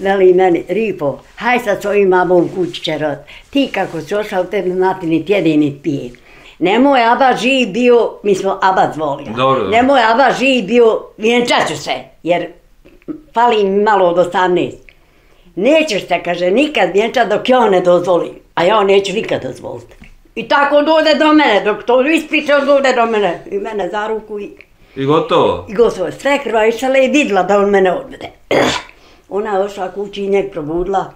Veli meni, Ripo, haj sad svojim mamom kući će rod. Ti kako si ošla u tebi znati niti jedi niti pije. Nemoj aba živ bio, mi smo aba zvolili. Nemoj aba živ bio, vjenčat ću se, jer fali mi malo od 18. Nećeš se, kaže, nikad vjenčat dok ja ne dozvolim, a ja neću nikad dozvoliti. I tako dode do mene, dok to ispričao dode do mene, i mene za ruku i... I gotovo? I gotovo, sve krva išala i vidjela da on mene odvede. Ona je ošla kući i njeg probudila,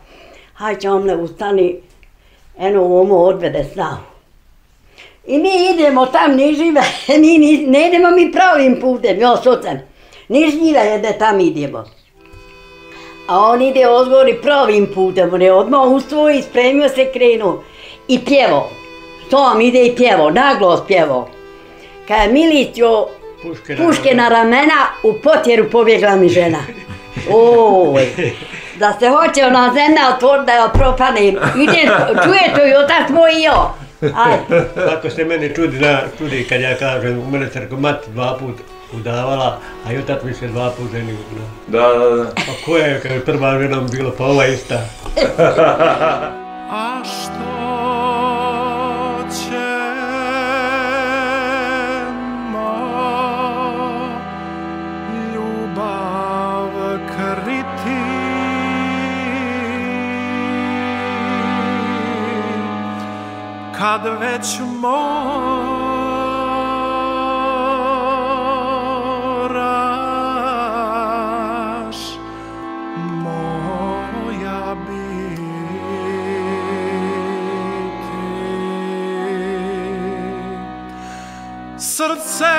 haj će omne ustani, eno u omu odvede snavu. I mi idemo tam nižive, ne idemo mi pravim putem, ja s ocem. Nižnjive jede, tam idemo. A on ide odgovori pravim putem, on je odmah ustao i spremio se krenuo. I pjevo, sam ide i pjevo, naglos pjevo. Kad je Milicio puške na ramena, u potjeru pobjegla mi žena. Oj, da se hoće ona zemlja otvoriti da joj propanim. Čuje to i otac moj i jo. Tako se meni čudi kad ja kažem, u mene crko mati dva put udavala, a i otac mi se dva put ženi udala. Da. Pa koja je kada je prva ženom bilo, pa ova ista. A što će kad već moraš moja biti srce.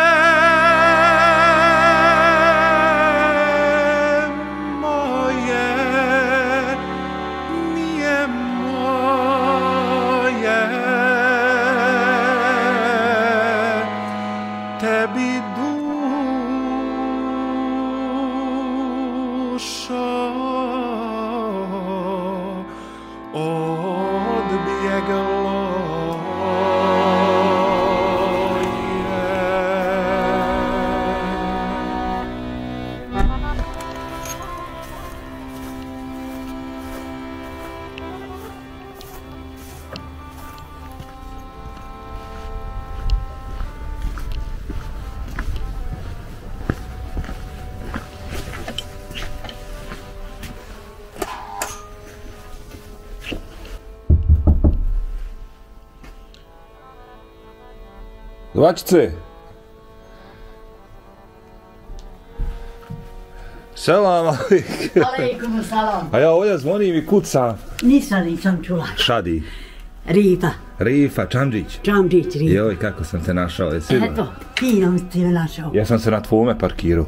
Zvačice, selam alejkum. Alejkum selam. A ja ovdje zvonim i kucam. Nisam čula. Šadi. Rifa. Rifa, Čamđić. Čamđić, Rifa. Joj, kako sam te našao, je sigurno? Eto, fino si me našao. Ja sam se na tvome parkirao.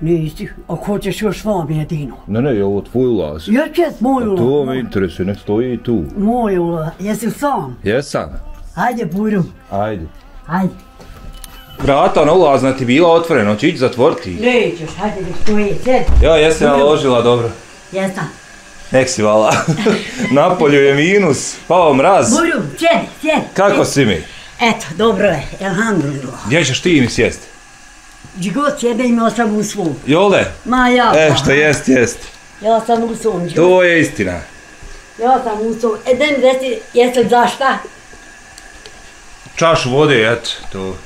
Nisi, ako hoćeš još vam jedino. Ne, je ovo tvoj ulaz. Još je tvoj ulaz. To me interesuje, nek stoji i tu. Moj ulaz, jesi sam? Jesam. Hajde, bujrum. Hajde. Hajde. Vrata, ona ulazna ti bila otvorena, ću ići zatvoriti. Nećeš, hajde da stoji, sjedi. Jo, jesam naložila, dobro. Jesam. Nek si vala. Napolju je minus, pao mraz. Buru, sjedi. Kako si mi? Eto, dobro je, elhamdulillah. Gdje ćeš ti mi sjesti? Gdje god sjede imao sam u svom. Jole? Ma ja. E, što jest. Ja sam u svom. To je istina. Ja sam u svom. E, da mi reci, jesam zašta? Čašu vode, eto, to...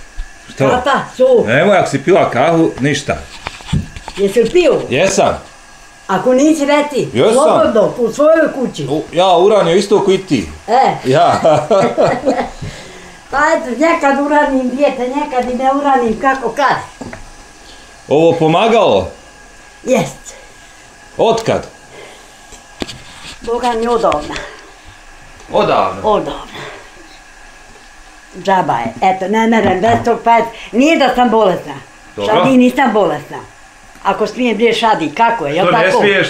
Kata, su. Nemoj, ako si pila kahu, ništa. Jesi li pio? Jesam. Ako nisi reci, slobodno, u svojoj kući. Ja, uranio isto koji ti. E. Ja. Pa eto, nekad uranim dijete, nekad i ne uranim, kako kad. Ovo pomagalo? Jest. Otkad? Boga mi odavna. Odavno? Odavno. Džaba je, eto, ne merem, bez tog pa nije da sam bolesna. Šadi, nisam bolesna. Ako smijem briješ Šadi, kako je, jel tako? Što ne smiješ?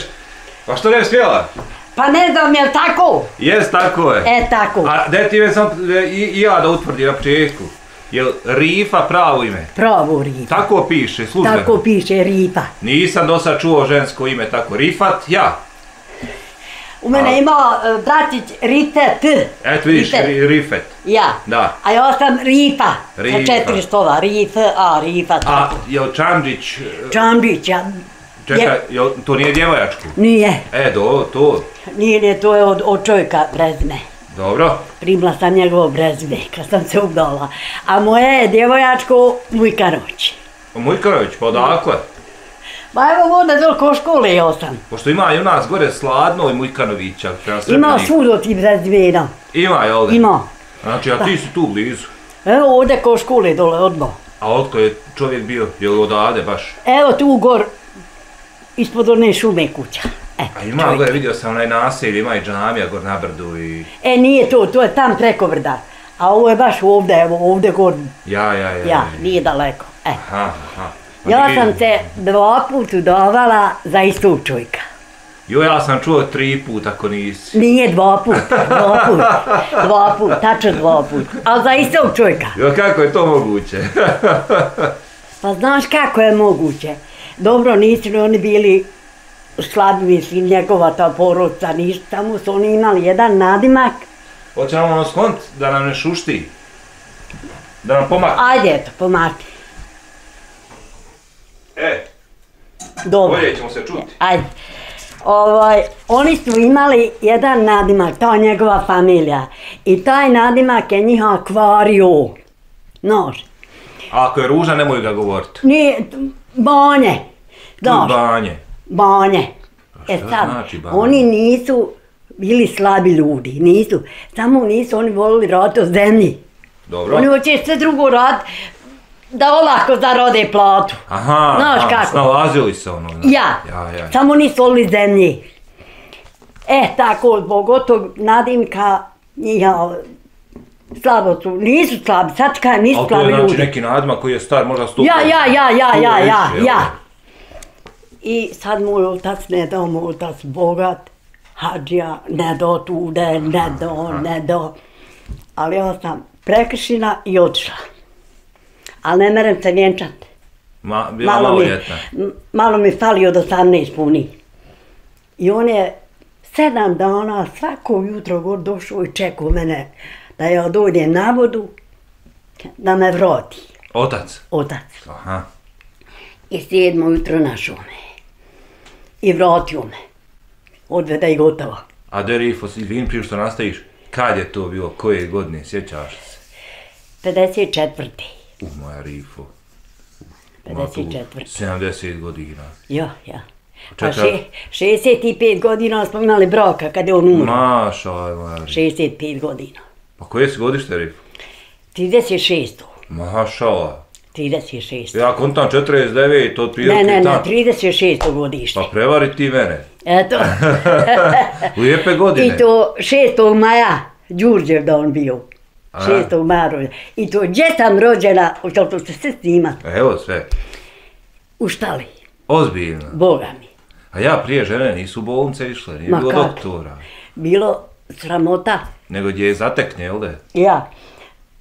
Pa što ne smijela? Pa ne znam, jel tako? Jes, tako je. E, tako. A daj ti me sam i ja da utvrdim na početku. Jel Rifa pravo ime? Pravo Rifa. Tako piše, službeno. Tako piše, Rifa. Nisam do sad čuo žensko ime tako. Rifat, ja. U mene imao bratić Rifet. Eto vidiš, Rifet. Ja. Da. A ja sam Rifa. Rifa. Sa 4 slova. Rifa, a Rifa. A, jel Čamđić? Čamđić, ja. Čekaj, to nije djevojačko? Nije. E, to? Nije, ne, to je od čovjeka prezime. Dobro. Primila sam njegovo prezime kad sam se udala. A moje je djevojačko Mujkarović. Mujkarović, pa odakle? Pa evo voda doliko škole je osam. Pošto ima i u nas gore Sladno i Mujkanovića. Ima svud od ti prezimena. Ima, jel da? Ima. Znači, a ti si tu blizu? Evo, ovdje ko škole dole, odmah. A otko je čovjek bio? Je li odavde baš? Evo tu gor, ispod one šume kuća. A ima, gledaj, vidio sam onaj naselj, ima i džamija gor na brdu i... E, nije to, to je tam preko brda. A ovo je baš ovdje, evo, ovdje gor. Ja. Nije daleko, Aha. Ja sam se 2 puta udavala za istog čovjeka. Jo, ja sam čuo 3 puta ako nisi. Nije 2 puta, 2 puta, 2 puta, tačno 2 puta, ali za istog čovjeka. Jo, kako je to moguće? Pa znaš kako je moguće? Dobro, nisu li oni bili slabi, mislim, njegova ta porodca, nisu, samo su oni imali jedan nadimak. Hoće nam ono sklont da nam ne šušti, da nam pomati. Ajde, eto, pomati. E, bolje ćemo se čuti. Ajde. Oni su imali jedan nadimak, to je njegova familija. I taj nadimak je njihov Akvario. Nož. A ako je ružan, nemoj ga govoriti. Nije, Banje. Nož. Banje. E sad, oni nisu bili slabi ljudi, nisu. Samo nisu, oni volili raditi o zemlji. Dobro. Oni hoće sve drugo raditi. Da olako zarode platu. Aha, snalazili se ono. Ja, samo nisu volili zemlji. E, tako, zbog otog nadimka, slabo su, nisu slabi, sad kaj nisu slabi ljudi. Ali to znači neki nadimak koji je star, možda 100 godina. Ja. I sad moj otac ne dao, moj otac bogat, hađija, ne dao tude, ne dao. Ali ja sam prekršila i otišla. Ali ne merem se vjenčati. Bila maloljetna. Malo mi fali od 18 puni. I on je 7 dana svako jutro god došao i čekao mene da ja dođem na vodu, da me vrati. Otac? Otac. Aha. I 7 ujutro našao me. I vratio me. Odvede i gotovo. A Derifos, izvin prije što nastaviš, kad je to bilo, koje godine, sjećaš se? 54. U moja Rifo. 54. 70 godina. Ja. Pa 65 godina smo imali braka kada je on umro. Maša, moja Rifo. 65 godina. Pa koje si godište, Rifo? 36. Maša. 36. Ja kontam 49, od prilike tam. Ne, 36. godište. Pa prevari ti mene. Eto. Lijepe godine. I to 6. maja, Đurđev da on bio. 6. maja. I to gdje sam rođena, to se sve snima. Evo sve. U Štali. Ozbiljno. Boga mi. A ja prije žene nisu u bolnice išle, nije bilo doktora. Bilo sramota. Nego gdje je zatekne, jel da? Ja.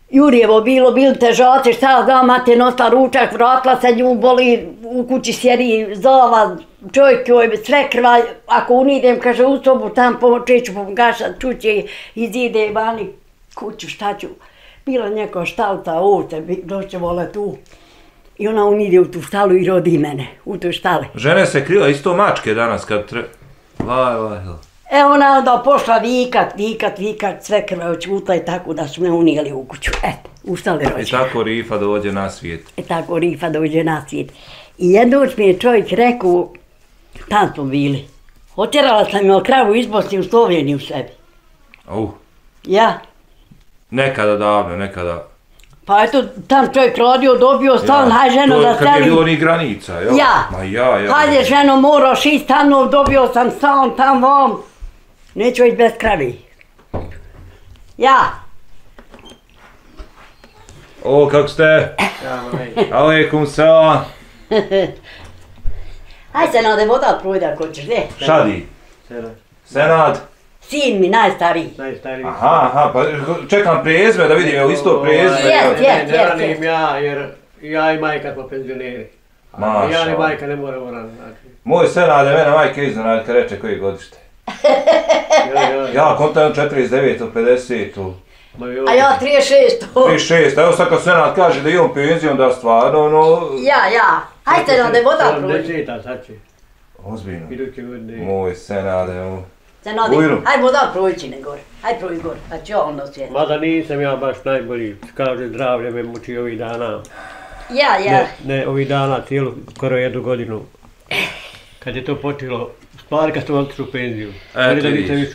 Jurjevo bilo, bili težaci, šta znam, mate nosla ručak, vratila se nju, boli, u kući sjedi, zava, čovjek joj sve krva, ako unidem, kaže, u sobu tam pomočeću, pomgašat, čuće, izide vani. Kuću, šta ću, bila njeko štalca ovce, doće vole tu. I ona unide u tu štalu i rodi mene, u tu štale. Žene se krila isto mačke danas kad treba... E ona onda pošla vikat, sve krve očutla i tako da su me unijeli u kuću. Eto, u štale rođe. I tako Rifa dođe na svijet. I jednoć mi je čovjek rekao, tam smo bili. Otjerala sam joj kravu iz Bosne u Sloveniju sebi. Ja. Nekada davno. Pa eto, tam čovjek radio, dobio stan, haj ženo da stan. Kad je bilo ni granica, jel? Ja. Hajde ženo, moraš ići stanom, dobio sam stan, tam vam. Neću ići bez kravi. Ja. O, kako ste? Alejkum selam. Hajde se nade voda prujde ako ćeš, ne? Šadi. Senad. Sin mi, najstariji. Aha, pa čekam prezme da vidim, je li isto prezme? Jeste. Ne ranim ja, jer ja i majka smo penzioneri. Ja i majka ne moramo raniti. Moj Senade, mene majke iznenade kad reče koji godište. Ja kontam 49 od 50. A ja 36. 36, evo sad kad Senad kaže da imam penzion, da stvarno ono... Ja. Hajde nam ne voda pruži. Ne čita, sad će. Ozbiljno. Moj Senade, ovo. Senade, hajmo da proći ne gore. Hajde proći gore, pa ću ono sve. Mada nisam ja baš najbolji, kaže zdravlje me muči ovih dana. Ne, ovih dana, cijelu, skoro jednu godinu. Kad je to počelo, stvari kad sam otišao u penziju. Eto vidiš.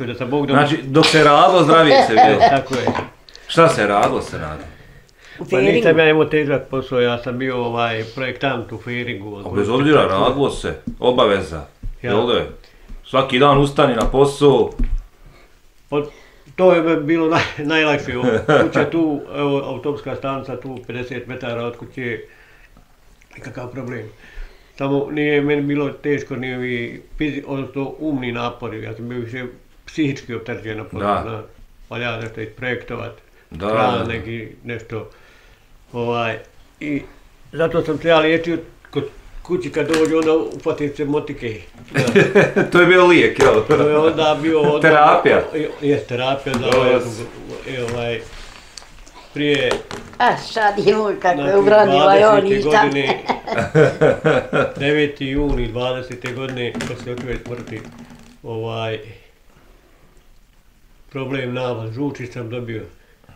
Znači, dok se radilo, zdravije se bilo. Tako je. Šta se radilo, Senade? Pa nisam ja imao težak posao, ja sam bio projektant u Feringu. A bez obzira radilo se, obaveza, jel da je? Svaki dan ustani na posao. To je bilo najlakše, kuća tu, autopska stanca tu, 50 metara od kuće, nikakav problem. Samo nije meni bilo teško, nije mi umni napori, ja sam bio više psihički opterećen na posao. Valja nešto isprojektovati. Hran neki, nešto, i zato sam se ja liječio kod kući kad dođu, onda upatim se motike. To je bio lijek, jel? To je onda bio... Terapija? Jes, terapija, da, prije... A Šadi je moj kako je obranila, ja ništa. 9. juni 20. godine, kad se očeve smrti, problem napad žuči sam dobio.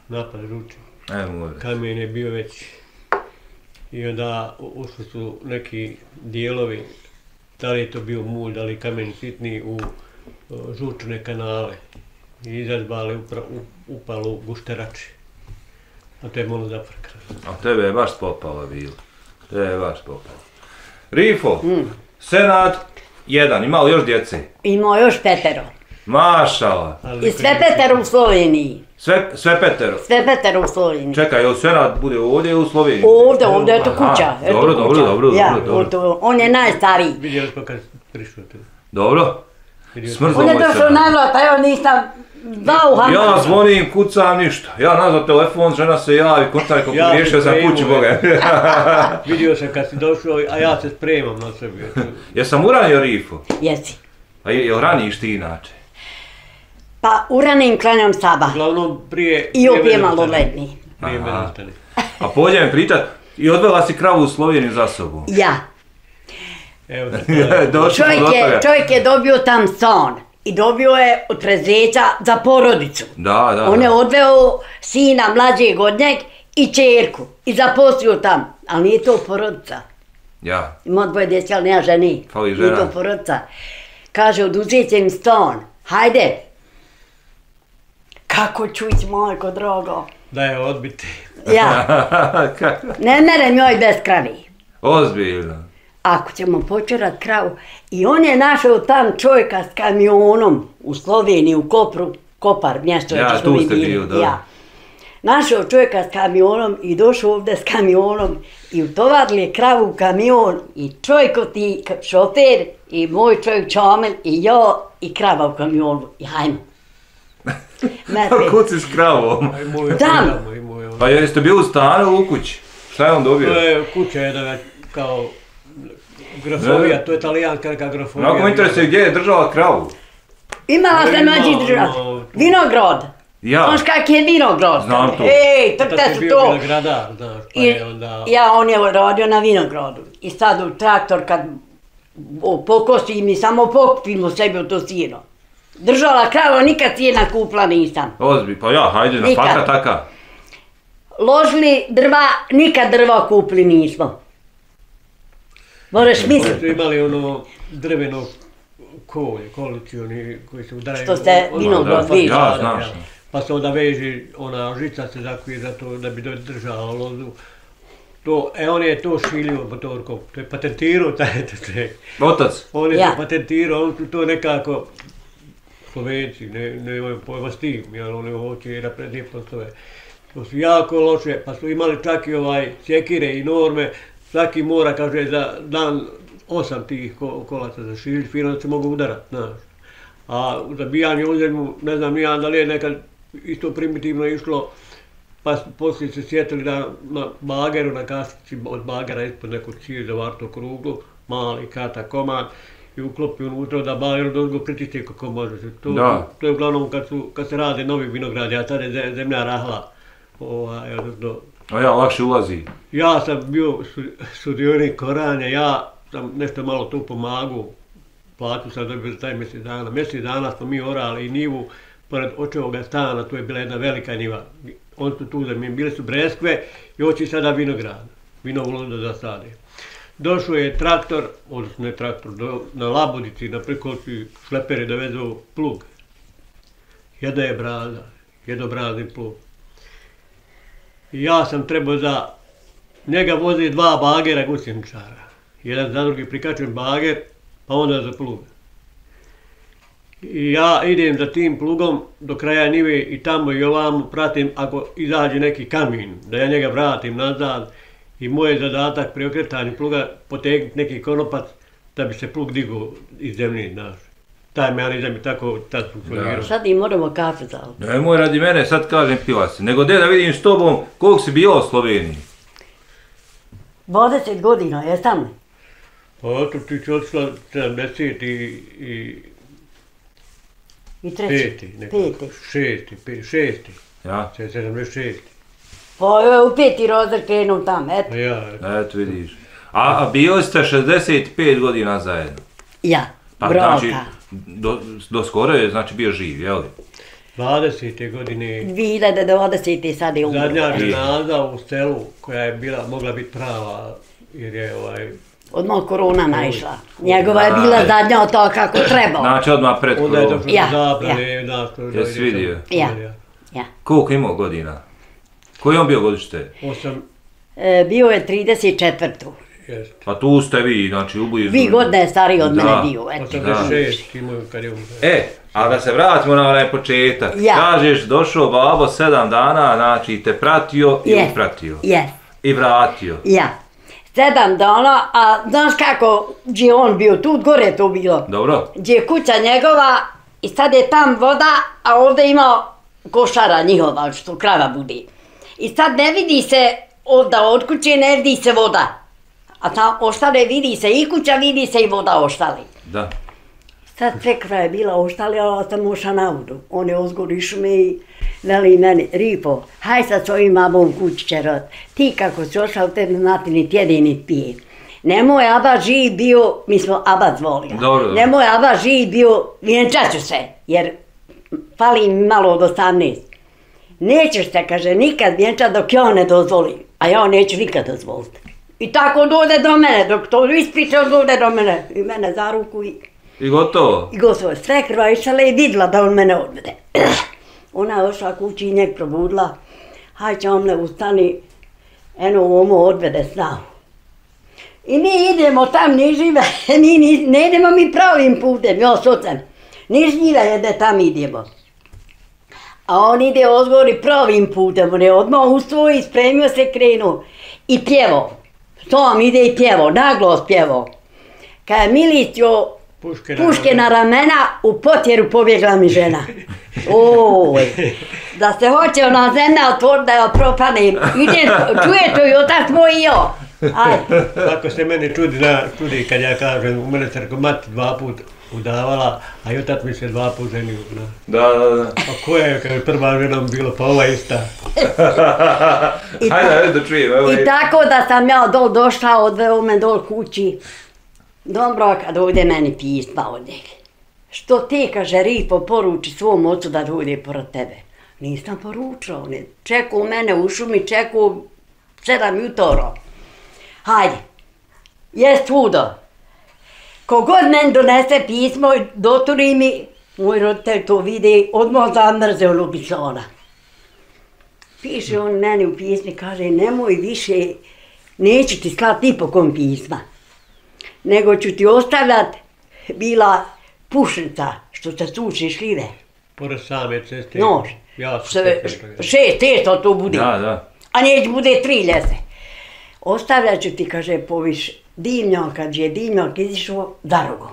Napad žuči. Kamen je bio već. I onda ušli su neki dijelovi, da li je to bio mulj, da li kamen sitni, u žučne kanale. I izazvali upalu gušterači. A to je malo zaprkano. A tebe je baš popalo bilo. Tebe je baš popalo. Rifo, Senad, jedan, ima li još djece? Imao još 5. Mašala. I sve 5 u Sloveniji. Sve 5? Sve 5 u Sloveniji. Čekaj, jel Senad bude ovdje u Sloveniji? Ovdje, ovdje je to kuća. Dobro, dobro. On je najstariji. Vidjeli smo kad prišao tu. Dobro. On je došao na vrata, evo nisam dao u Hamadu. Ja zvonim, kucam, ništa. Ja nazvam telefon, žena se javi, kontakaj kako riješio sam kuću, boga. Vidio sam kad si došao, a ja se spremam na sebi. Jesam uranio Rifu? Jesi. A jel raniš ti inače? Pa uranim, klanjam saba. Uglavnom prije... I opije maloletni. Prije maloletni. A pođe mi pričat, i odvela si kravu u Sloveniju za sobom. Ja. Čovjek je dobio tam stan i dobio je od prezeća za porodicu. On je odveo sina mlađeg od njeg i čerku i zaposlio tam, ali nije to porodica. Ima 2 djece, ali nema ženi, nije to porodica. Kaže, oduzet će im stan, hajde. Kako ću ići, majko drago? Da je odbiti. Ne merem joj bez kravi. Ozbiljno. Ako ćemo počerat kravu. I on je našao tam čovjeka s kamionom u Sloveniji, u Kopru, Kopar, mjesto je što mi bili. Našao čovjeka s kamionom i došao ovdje s kamionom i utovarili je kravu u kamion i čovjek ti šofer i moj čovjek Čamel i ja i krava u kamionu i hajmo. Kuci s kravom? Tam! Pa jeste bili u stanu u kući? Šta je on dobio? To je kuća jedna kao... Grafovija, to je italijanska neka grafovija. Onako mi interesuje gdje je držala kravu? Imala se nađi držala. Vinogrod. Znaš kak je vinogrod? Znam to. Ej, trte su to. Ja, on je radio na vinogrodu. I sad u traktor kad pokosi mi, samo pokupimo sebi u to sino. Držala kravu, nikad sijena kupla nisam. Ozbi, pa ja, hajde, na faka taka. Ložili drva, nikad drva kupli nismo. Moraš misliti. Oni su imali ono drveno kolje, kolici oni koji se udaraju. Što se vinograd veži. Ja, znaš. Pa se onda veži, ona žica se zakuje za to da bi držala lozu. E, on je to šilio motorkom. To je patentirao taj te. Otac? On je to patentirao, on su to nekako... Slovenci, ne imaju pojma s tim, jer oni hoće i naprednije poslove. To su jako loše, pa su imali čak i sjekire i norme. Svaki mora, kaže, za dan 8 tih kolaca za šilj, fino da se mogu udarat, znaš. A za bijanje u zemlju, ne znam ja, da li je nekad isto primitivno išlo, pa poslije se sjetili da na bageru, na kastici od bagera ispod neku cilj za varto kruglu, mali kata komad, i uklopi unutra da bageru dozgo pritiče kako može se. To je uglavnom kad se rade novi vinogradi, a tada je zemlja rahla. A ja, lakše ulazi. Ja sam bio sudionik oranja, ja sam nešto malo tu pomagao Platu sam dobio za taj mjesec dana. Mjesec dana smo mi orali i nivu pored očevoga stana, to je bila jedna velika niva. Oni su tu zamijenili, bile su breskve i oči sada vinograd, vinovolo da zasade. Došao je traktor, odnosno ne traktor, na Labudici, na prikosti šlepere dovezu plug. Jedna je braza, jednobrazni plug. I ja sam trebao za njega voziti dva bagera gusjenčara. Jedan za drugi prikačen bager, pa onda za plug. I ja idem za tim plugom do kraja njive i tamo i ovamo pratim ako izađe neki kamin, da ja njega vratim nazad. I moj je zadatak pri okretanju pluga potegnuti neki konopac da bi se plug digao iz zemlje, znaš. Taj mehanizam je tako tad funkcionirao. Sad im moramo kafe za ovo. Nemoj radi mene, sad kažem pila si. Nego de da vidim s tobom koliko si bila u Sloveniji. 20 godina, jesam li? Oto ti ću odšla 70 i... I treći? Peti. Šesti. Ja? 76. Pa joj, u peti razred krenuo tam, eto. Eto vidiš. A bili ste 65 godina zajedno? Ja, bronka. Znači, do skoro je bio živ, jel? 20. godine... 2020. sad je umro. Zadnja dženaza u selu koja je mogla biti prava, jer je odmah korona naišla. Njegova je bila zadnja od toga kako trebao. Znači odmah pred korona. Onda je došlo do zabrane. Jesi vidio? Ja. Koliko imao godina? Koji je on bio godište? Bio je 34. Pa tu ste vi, znači ublizu. Vi godine je stariji od mene bio. 86 imaju kad je umro. E, a da se vratimo na onaj početak. Kažeš, došao babo 7 dana, znači te pratio i upratio. I vratio. Ja. 7 dana, a znaš kako gdje je on bio, tu gore je to bilo. Dobro. Gdje je kuća njegova i sad je tam voda, a ovdje imao košara njihova, što krava bude. I sad ne vidi se ovdje od kuće, ne vidi se voda. A tam oštale vidi se i kuća, vidi se i voda oštali. Da. Sad sve kraja je bila oštali, ali sam oša na vodu. On je ozgorišu me i veli meni, Ripo, haj sad s ovim mamom kući će rod. Ti kako si ošao, te znati ni tjede ni pije. Nemoj Aba živ bio, mi smo Aba zvolili. Dobro. Nemoj Aba živ bio, vjenčaću se, jer fali mi malo od 18. Nećeš se, kaže, nikad vjenčati dok ja ne dozvolim, a ja neću nikad dozvoliti. I tako od ovdje do mene, dok to ispriče od ovdje do mene, i mene za ruku i... I gotovo? I gotovo, sve krva išala i vidjela da on mene odvede. Ona je ošla kući i njeg probudila, haj će omle ustani, eno omu odvede snavu. I mi idemo tam nižive, ne idemo mi pravim putem, ja socem, nižnjive jede tam idemo. A on ide odgovori pravim putem, on je odmah ustao i spremio se krenuo. I pjevo. Tom ide i pjevo, naglos pjevo. Kada je Milicio puške na ramena, u potjeru pobjegla mi žena. Oj, da se hoće ona zemlja otvoriti da joj propanem. Idem, čuje to i otak moj i jo. Tako se meni čudi kad ja kažem, u mene crkomati dva puta udavala, a i otac mi se dva put ženio. Da. A koja je, kada je prva ženom bilo, pa ova ista. Hajde da čujem, evo je. I tako da sam ja dol došla, odveo me dol kući. Dobro, kad ovdje meni pisma od njega. Što ti, kaže, Ripo, poruči svom ocu da dođe pored tebe. Nisam poručila, on je čekao mene u šumi, čekao 7 jutro. Hajde, jes svudo. Kogod meni donese pismo, doturi mi, moj roditelj to vidi, odmah zamrze ono pisona. Piše on meni u pismi, kaže, nemoj više, neću ti slati ni po kom pisma, nego ću ti ostavljati bila pušnica, što se suči šljive. Pored same ceste. Nož, 600 to bude, a neće bude 3 ljese. Ostavljat ću ti, kaže, poviš, dimljom, kad je dimljom izišao darugom.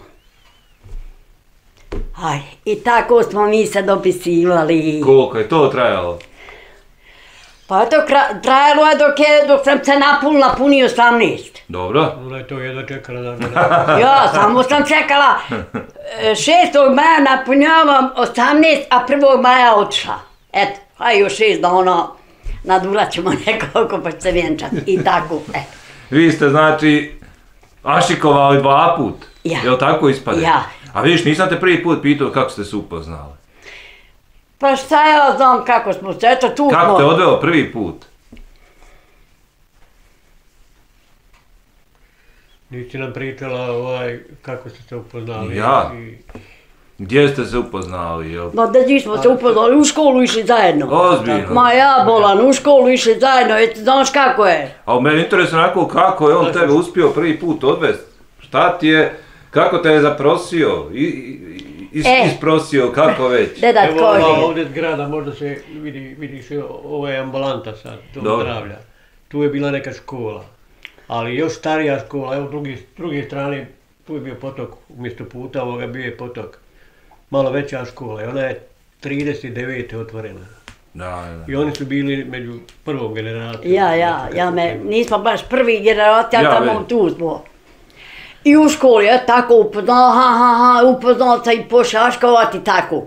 I tako smo mi se dopisivali. Koliko je to trajalo? Pa to trajalo je dok sam se napunio 18. Dobro. Ona je to jedno čekala da ne da. Ja, samo sam čekala. 6. maja napunjavam 18, a 1. maja odšla. Eto, hajde još 6 da ono naduraćemo nekoliko pa će se vjenčati. I tako, eto. Vi ste, znači, ašikovali 2 put, je li tako ispade? Ja. A vidiš, nisam te prvi put pitao kako ste se upoznali. Pa šta ja znam kako smo se, eto tu... Kako te odveo prvi put? Nisi nam pričala kako ste se upoznali. Ja? Gdje ste se upoznali? Ma da nismo se upoznali, u školu išli zajedno. Ozbiljno? Ma ja bolan, u školu išli zajedno, znaš kako je. A meni interesuje onako kako je on tebe uspio prvi put odvesti. Šta ti je, kako te je zaprosio, isprosio, kako već? Dedat Kođi. Evo ovdje zgrada, možda se vidiš, ovo je ambulanta sad, dom zdravlja. Tu je bila neka škola, ali još starija škola, evo s druge strane, tu je bio potok, umjesto puta ovoga bio je potok. Malo veća škola i ona je 1939. otvorena. I oni su bili među prvom generacijom. Nismo baš prvi generacija, tamo tu smo. I u školi, tako upoznala, upoznala se i pošaškovati, tako.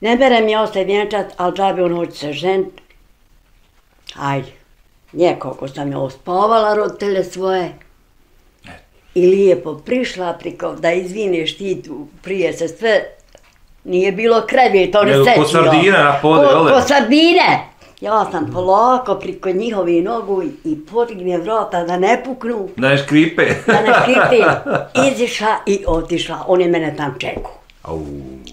Ne mere mi ostaje vjenčat, ali džabe on hoće se žent. Ajde, nekoliko sam joj spavala roditelje svoje. I lijepo prišla priko, da izvineš ti tu, prije se sve, nije bilo krevet, oni sećio. Ko sardine na pode, ole? Ko sardine! Ja sam polako priko njihovi nogu i potigne vrata da ne puknu. Da ne škripe. Da ne škripe. Izišla i otišla. On je mene tam čekao.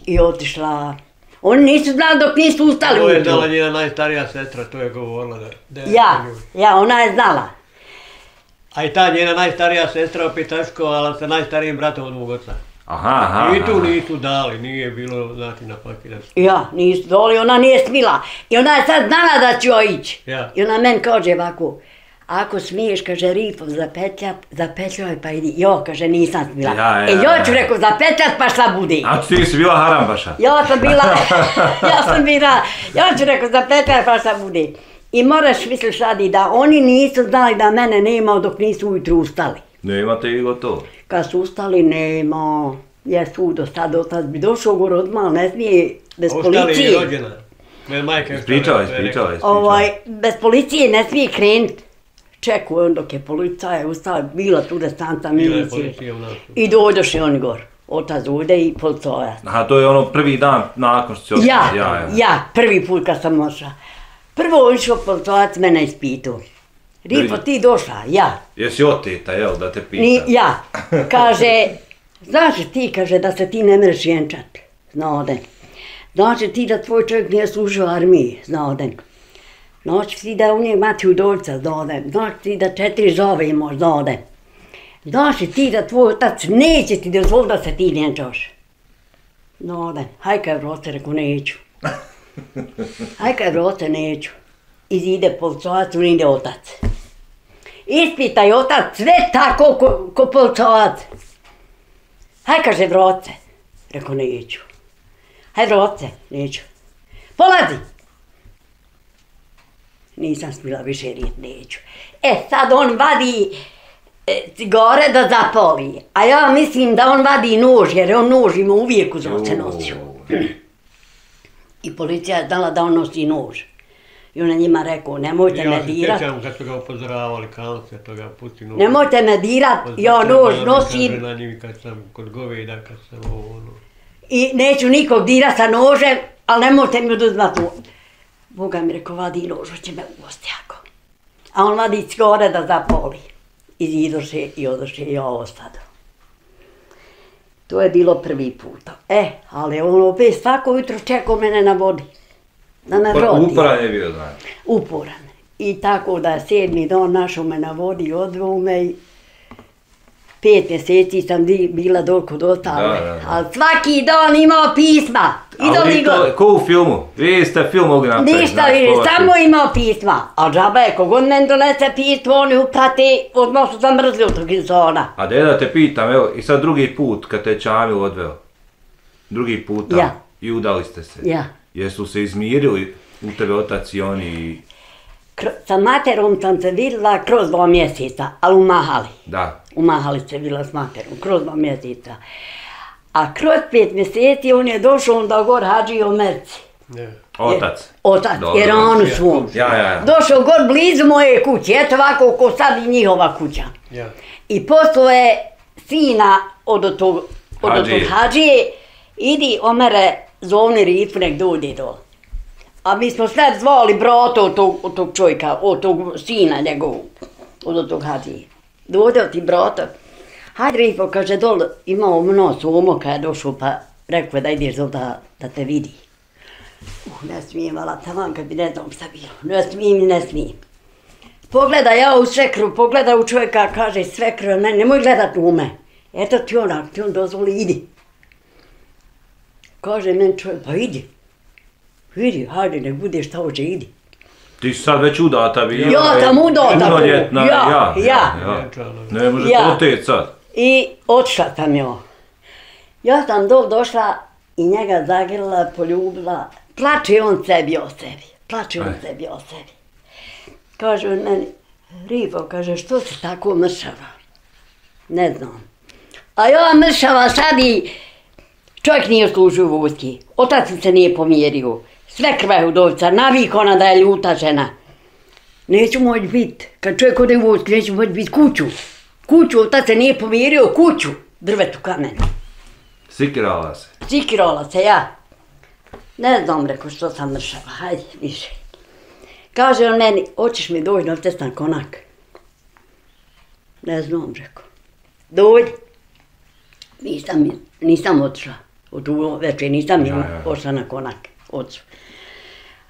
I otišla. Oni nisu znali dok nisu ustali. To je dala njena najstarija sestra, to je govorila da... Ja, ona je znala. A i ta njena najstarija sestra opet taškovala sa najstarijim bratom od mog oca. I tu nisu dali, nije bilo znači na pakiracu. Ja, nisu dali, ona nije smila. I ona je sad znala da ću joj ići. I ona meni kaže ovako, ako smiješ, kaže, rifom zapetljaj pa idi. Jo, kaže, nisam smila. E joj ću rekao, zapetljat pa šta budi. A ti si bila harambaša? Ja sam bila, joj ću rekao, zapetljaj pa šta budi. I moraš misliš, Šadi, da oni nisu znali da mene nema dok nisu ujutru ustali. Nemate i gotovo? Kad su ustali, nema. Jesu, do sad bi došao gore odmah, ne smije, bez policije. Ostali je rođena. Ispričavaj. Bez policije ne smije krenuti. Čekuje on dok je policija ustala, bila tu restanta milicije. I dođoš i oni gore. Otac ovdje i policajac. Aha, to je ono prvi dan nakon što si ostala. Ja, prvi put kad sam ošla. Prvo on što policajac mene ispitao. Ripo, ti došla, ja. Jesi oteta, jel, da te pita? Ja. Kaže, znaš ti, kaže, da se ti ne mereš vjenčat, zna oden. Znaš ti da tvoj čovjek nije služio armiji, zna oden. Znaš ti da u njeg mati udoljica, zna oden. Znaš ti da 4 žave imaš, zna oden. Znaš ti da tvoj otac neće ti dozvoli da se ti vjenčaš. Zna oden. Hajka vrose, reku, neću. Hajka vrose, neću. Izide policajac, on ide otac. Ispitaj otac sve tako ko policajac. Haj, kaže, vroce. Rekao, neću. Haj, vroce, neću. Polazi! Nisam smila više rijet, neću. Sad on vadi cigare da zapali. A ja mislim da on vadi nož, jer on nož ima uvijek uz ruce nosio. I policija je znala da on nosi nož. I ona njima rekao, nemojte me dirat. Ja se sjećam kad su ga upozoravali, kalce, to ga pusti nož. Nemojte me dirat, ja nož nosim. Na njim kad sam kod goveda, kad sam ovo ono. I neću nikog dirat sa nožem, ali nemojte mi oduzmat nož. Boga mi rekao, vadi nož, hoće me uvosti jako. A on vadi cigare da zapoli. Izidoše i odoše i ja ostado. To je bilo prvi puta. Ali on opet svako jutro čekao mene na vodi. Da me vroti. Uporan je bio, znači. Uporan. I tako da 7. dan našao me na vodi, odveo me i 5 mjeseci sam bila dok od ostale. Ali svaki dan imao pisma. Ali ko u filmu? Vi ste film mogli napraviti. Ništa, samo imao pisma. A džaba je, kogod meni donese pismo, oni uprate, odmah su zamrzli od tog insona. A deda, te pitam, evo, i sad drugi put kad te Čamil odveo, drugi puta i udali ste se. Jesu se izmirili u tebe otac i oni? Sa materom sam se vidjela kroz 2 mjeseca, ali u Mahali. U Mahali se vidjela s materom, kroz 2 mjeseca. A kroz 5 mjeseci on je došao onda gor Hadži Omerci. Otac? Otac, jer on u svom. Došao gor blizu moje kuće, eto ovako ko sad i njihova kuća. I poslao je sina od tog hađije, idi Omere, zovni Ritu, nek dođe do. A mi smo sve zvali brata od tog čovjeka, od tog sina njegovog, od tog hađije. Dođeo ti brata, hajde Ritu, kaže, dole imao nos omoka je došao, pa rekao je da ideš dole da te vidi. Ne smijem, vala, taman kad bi ne znam šta bilo, ne smijem. Pogleda ja u svekru, pogleda u čovjeka, kaže svekru, nemoj gledat u me. Eto ti onak, ti on dozvoli, idi. Kaže meni čovjek, pa idi, hajde, nek bude šta hoće, idi. Ti si sad već udata bila. Ja sam udata. Punoljetna, ja. Ne može to otec sad. I odšla sam joj. Ja sam došla i njega zagrlila, poljubila. Plače on sebi o sebi. Kaže on meni, Rivo, kaže, što si tako mršava? Ne znam. A ja mršava, Šadi, čovjek nije služio vojski, otac se nije pomjerio, sve krva je udovica, navik ona da je ljuta žena. Neću moći biti, kad čovjek ode u vojski, neću moći biti kuću, otac se nije pomjerio, kuću, drvetu kamenu. Sikirala se, ja. Ne znam, rekao, što sam mršava, hajde, više. Kaže on meni, hoćeš mi doći na obcestan konak? Ne znam, rekao. Dođi. Nisam otišla. Od uvo večer nisam otišla na konak.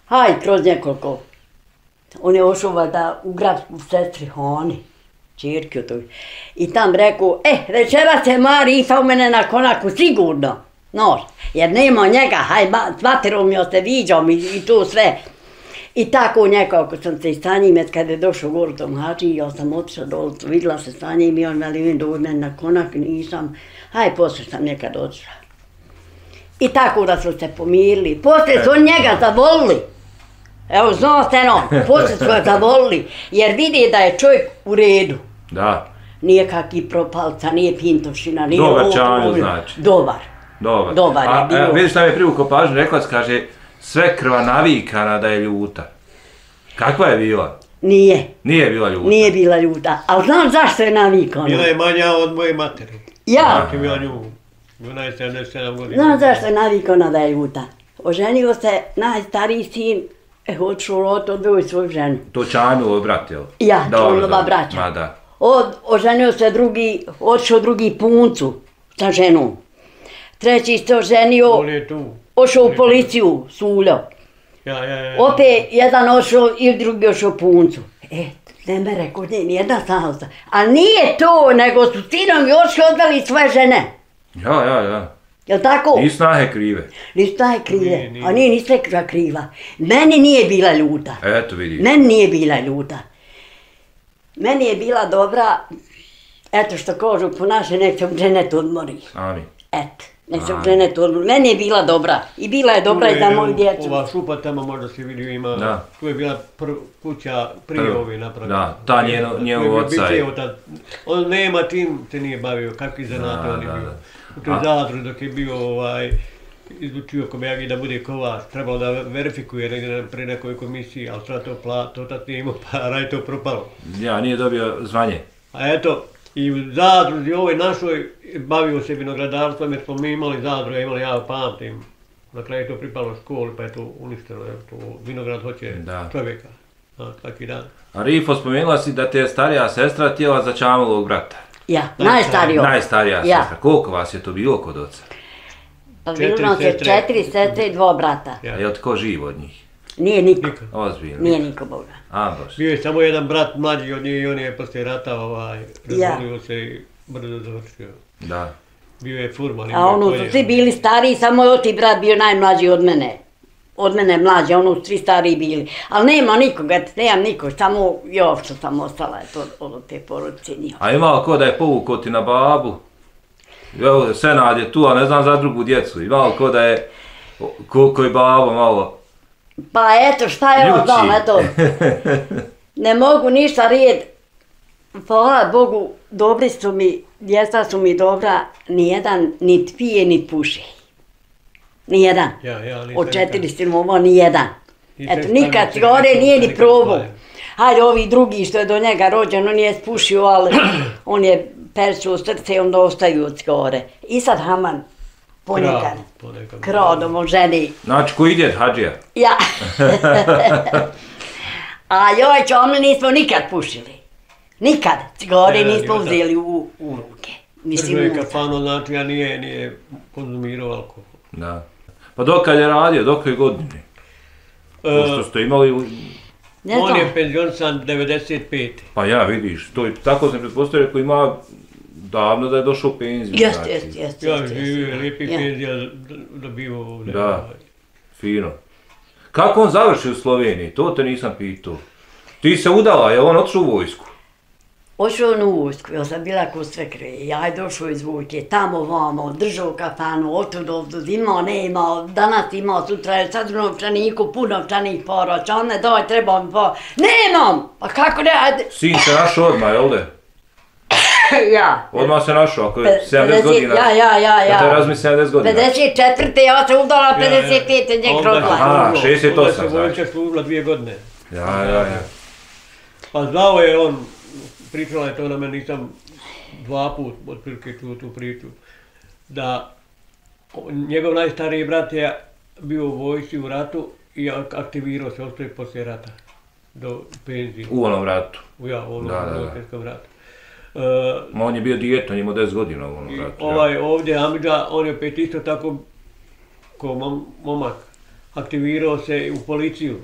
Hajde, kroz nekoliko. On je ošao da u gradsku sestri Hani, čerke od toga. I tam rekao, večera se Mari išla u mene na konaku, sigurno. Nož, jer nema njega, hajde, s materom joj se viđam i to sve. I tako nekako sam se i sa njim, kada je došao gore tom hađi, ja sam otišla dole, vidjela se sa njim i on veli dođe na konak, nisam, hajde, poslije sam nekad otišla. I tako da su se pomirili, poslije su njega zavolili. Evo, znao se eno, poslije su ga zavolili, jer vidi da je čovjek u redu. Da. Nije kakvi propalca, nije pintovšina, nije ovo. Dobar čanju znači. Dobar je bio. A vidiš šta mi je privukao pažnju, rekla se, kaže, sve krva navikana da je ljuta. Kakva je bila? Nije bila ljuta. Ali znam zašto je navikana. Bila je manja od moje materi. Ja? Bila nju 12-17 godina. Znam zašto je navikana da je ljuta. Oženio se najstariji sin, odšao rod, odveo i svoju ženu. To Čanilo brat, jel? Ja, Čanilova braća. Oženio se drugi, odšao drugi puncu sa ženom. Treći se oženio... On je tu. Ošao u policiju, Suljo. Opet, jedan ošao i drugi ošao puncu. Ne me rekao, nijedna saosa. A nije to, nego su sinom još odveli svoje žene. Ja. Jel' tako? Ni snahe krive. A nije ni sreća kriva. Meni nije bila ljuta. Eto vidim. Meni je bila dobra, eto što kažu, po naše nek se dženet odmori. Amin. Eto. Meni je bila dobra i bila je dobra i za moju djecu. Ova šupa tamo možda si vidio ima, tu je bila kuća prije ove napravljena. Da, ta njegov oca je. On nema tim se nije bavio, kakvi zanate on je bio. U toj Zadru dok je bio izlučio Komjagi da bude kovač, trebalo da verifikuje pre nekoj komisiji, ali sada to plato, tad nije imao para i to propalo. Ja, nije dobio zvanje. A eto. I u Zadruzi ovoj našoj bavio se vinogradarstvom jer smo mi imali Zadru, ja pamtim. Na kraju je to pripalo školi pa je to uništeno, vinograd hoće čovjeka, svaki dan. A Rifo, spomenula si da te je starija sestra tijela za Čamilovog brata. Ja, najstarija sestra. Koliko vas je to bilo kod oca? Pa bilo nas je 4 sestre i 2 brata. Je li tko živ od njih? Nije niko. Ozbiljno. Nije niko, Boga. A, baš. Bio je samo jedan brat mlađi od nje i on je poslije rata razbolio se i brzo završio. Da. Bio je furman. A ono su svi bili stariji, samo je ti brat bio najmlađi od mene. Od mene mlađi, ono su svi stariji bili. Ali nema nikoga, nemam nikog, samo ja što sam ostala od te porodice njihove. A imao ko da je povukao ti na babu? Senad je tu, ali ne znam za drugu djecu. Imao ko da je, koliko je babo malo... Pa eto, šta je ovo znam, eto, ne mogu ništa reći, hvala Bogu, dobri su mi, djeca su mi dobra, nijedan niti pije, niti puši, nijedan, od 4 sinova nijedan, eto, nikad gore nije ni probao, Hajde, ovi drugi što je do njega rođen, on je spušio, ali on je perčio srce i onda ostaju od skore. I sad Haman ponekad kradom od ženi. Znači, ko ide, hađija? Ja. A joj, čomli nismo nikad pušili. Nikad. Cigare nismo uzeli u ruke. Držao je kafanu, znači ja nije konzumirao alkohol. Da. Pa dokad je radio, dokad godine? Pošto ste imali... On je penzionisan 95. Pa ja, vidiš, tako sam pretpostavio koji ima davno da je došao u penziju. Jeste. Ja živio, lijepi penzija dobivao ovdje. Da, fino. Kako on završi u Sloveniji, to te nisam pitao. Ti se udala, je on otišao u vojsku? Otišao on u vojsku, ja sam bila kod svekre, ja je došao iz vojke, tamo vamo, držao kafanu, otud ovdud, imao, ne imao, danas imao, sutra je sad u novčaniku, pun novčanih poraća, onda daj, trebao mi poraća, nemam, pa kako ne, ajde. Sin se našao odmah, jel de? Ja. Odmah se našao, ako je 70 godina. Ja. Da te razmi 70 godina. 54. ja se udala, 55. njeg rodila. Aha, 68. Onda se vojče služila 2 godine. Ja. Pa znao je on, pričala je to na meni, nisam 2 put otprilike čuo tu priču, da njegov najstariji brat je bio u vojsci u ratu i aktivirao se ostaje poslije rata, do penzije. U onom ratu. Ja, u onom vojskom ratu. On je bio dijetan, imao 10 godina u onom ratu. Ovaj ovdje Amidža, on je opet isto tako kao momak, aktivirao se u policiju.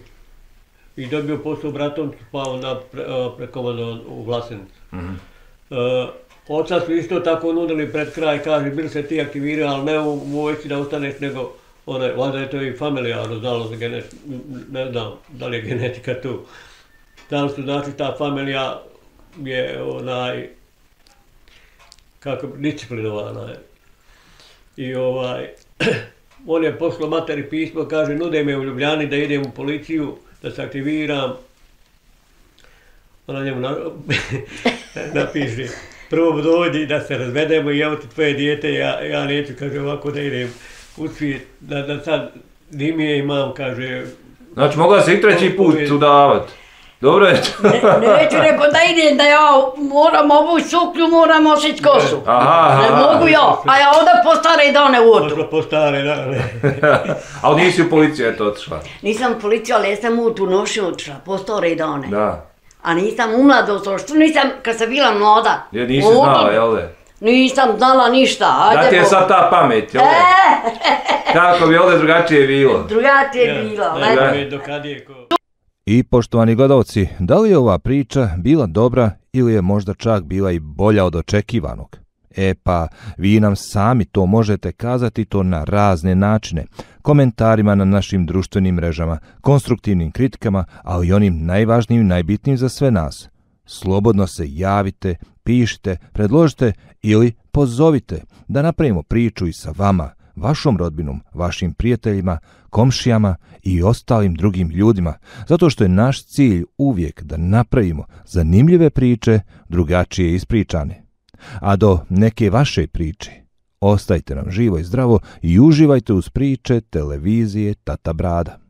I dobio posao bratom, pa onda prekomandan u Vlasenicu. Oca su isto tako nudili pred kraj, kaže, bil se ti aktivirao, ali ne u vojci da ostaneš, nego onaj, valjda je to i familijarno, ne znam da li je genetika tu. Znali su, znači, ta familija je onaj, kako, disciplinovana. I ovaj, on je poslao materi pismo, kaže, nude me u Ljubljani da idem u policiju, da se aktiviram, ona njemu napiše, prvo dođi da se razvedemo i evo ti tvoje dijete, ja neću, kaže, ovako da idem u svijet, da sad dimije imam, kaže... Znači, mogla se i 3. put udavati. Dobro je to. Neću neko da idem, da ja moram ovu suknju, moram osjeći kosu. Ne mogu ja, a ja onda po stare dane u otru. Po stare dane. Ali nisi u policiju, eto, otišla. Nisam u policiju, ali jesam u tu noši otišla, po stare dane. Da. A nisam umlado, što nisam, kad sam bila mlada. Jer nisi znala, jel de? Nisam znala ništa. Da ti je sad ta pamet, jel de? Kako bi ovdje drugačije bilo? Drugačije bilo. I poštovani gledalci, da li je ova priča bila dobra ili je možda čak bila i bolja od očekivanog? E pa, vi nam sami to možete kazati to na razne načine, komentarima na našim društvenim mrežama, konstruktivnim kritikama, ali i onim najvažnijim i najbitnijim za sve nas. Slobodno se javite, pišite, predložite ili pozovite da napravimo priču i sa vama, vašom rodbinom, vašim prijateljima, komšijama i ostalim drugim ljudima, zato što je naš cilj uvijek da napravimo zanimljive priče, drugačije ispričane. A do neke vaše priče, ostajte nam živo i zdravo i uživajte uz priče televizije Tata Brada.